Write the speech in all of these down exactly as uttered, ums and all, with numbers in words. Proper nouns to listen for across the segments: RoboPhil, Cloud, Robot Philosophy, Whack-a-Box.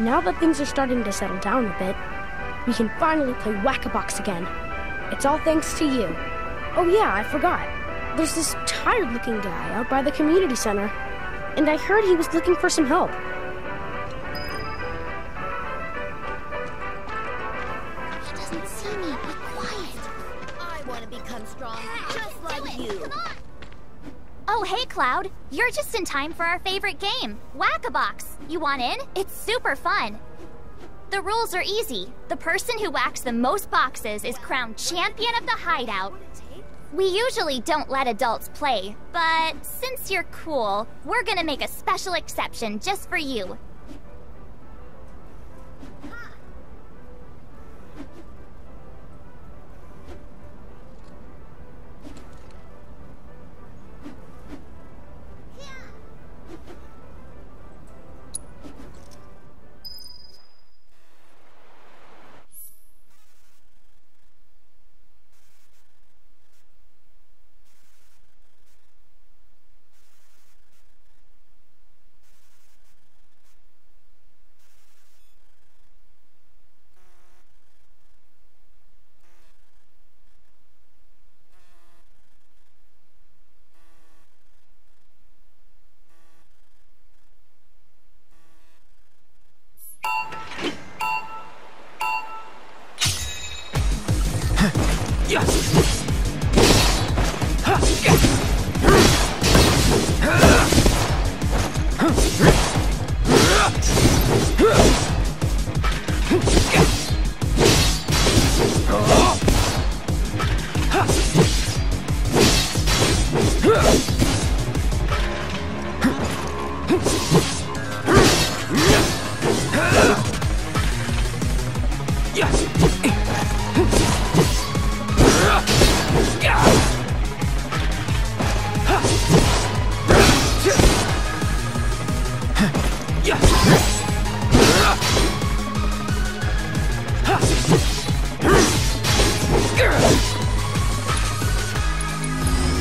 Now that things are starting to settle down a bit, we can finally play Whack-a-Box again. It's all thanks to you. Oh yeah, I forgot. There's this tired-looking guy out by the community center, and I heard he was looking for some help. He doesn't see me. Be quiet. I want to become strong, hey, just like you. Come on. Oh, hey, Cloud. You're just in time for our favorite game, Whack-a-Box. You want in? It's super fun. The rules are easy. The person who whacks the most boxes is crowned champion of the hideout. We usually don't let adults play, but since you're cool, we're gonna make a special exception just for you.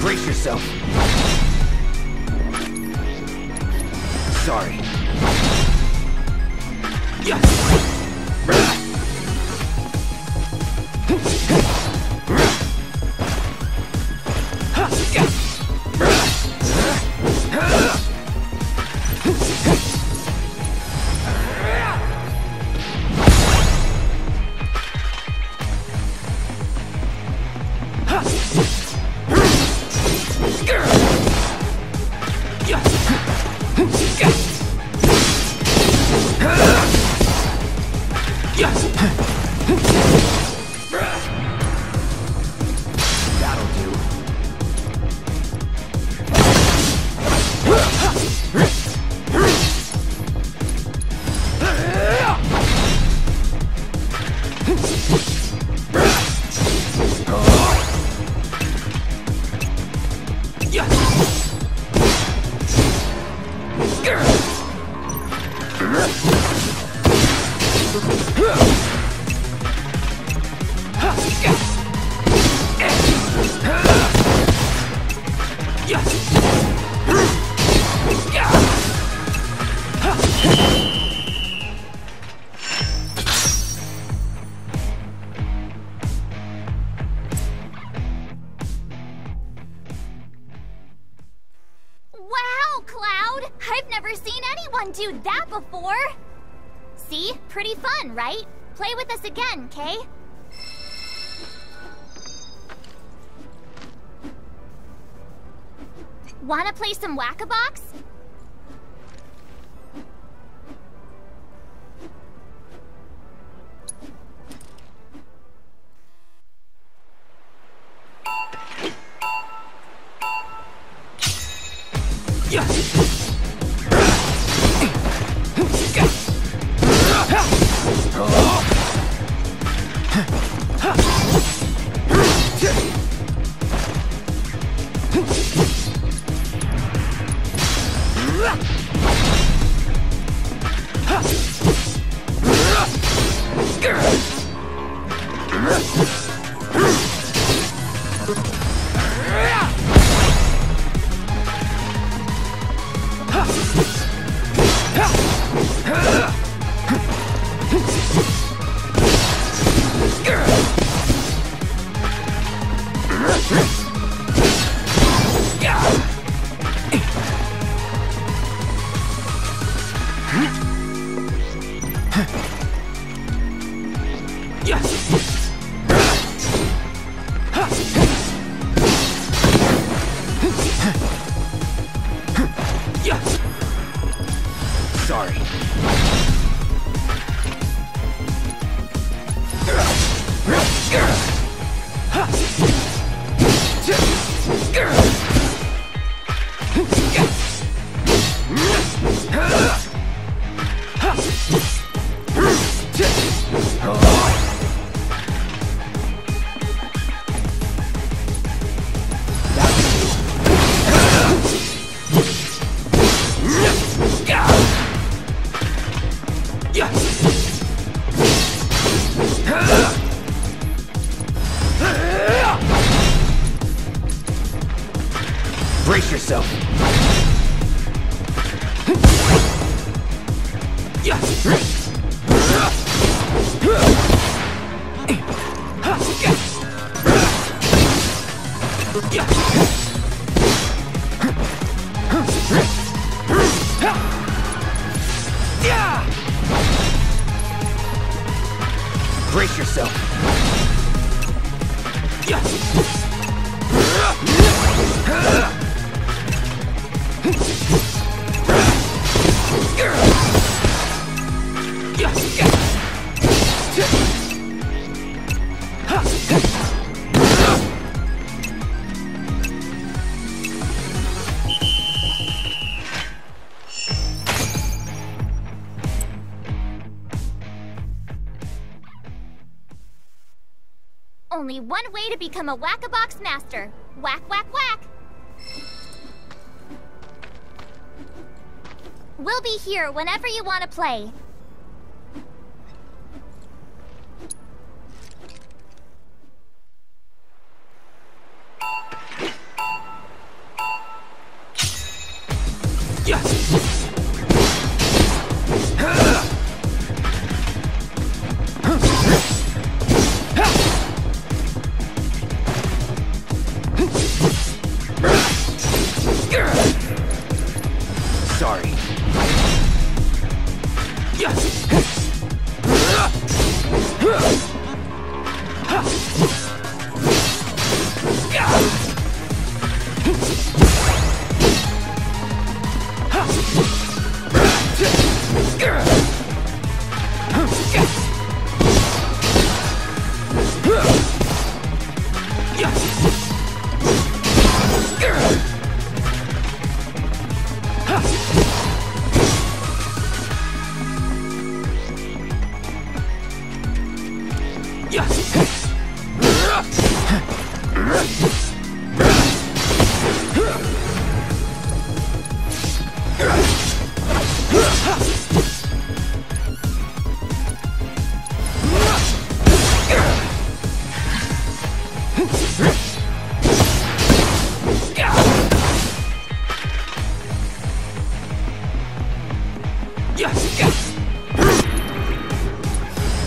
Brace yourself. Sorry. Yes. Do that before? See? Pretty fun, right? Play with us again, Kay? Wanna play some Whack-a-Box? Yes! Brace yourself. Brace yourself. Only one way to become a Whack-a-Box master. Whack, whack, whack! We'll be here whenever you want to play. Sorry.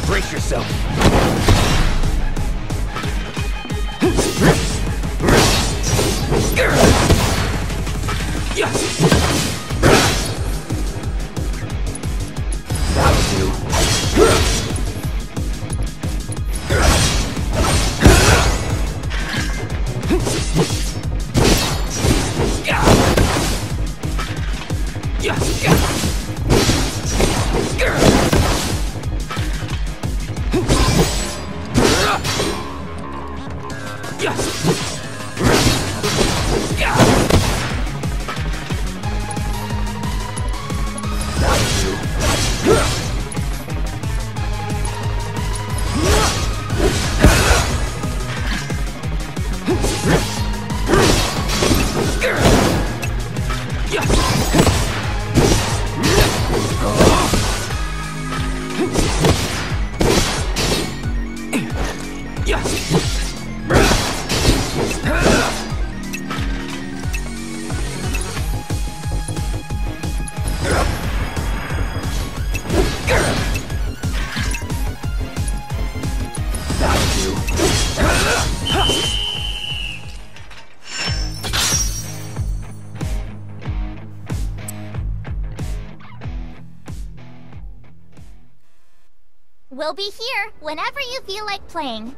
Brace yourself. We'll be here whenever you feel like playing.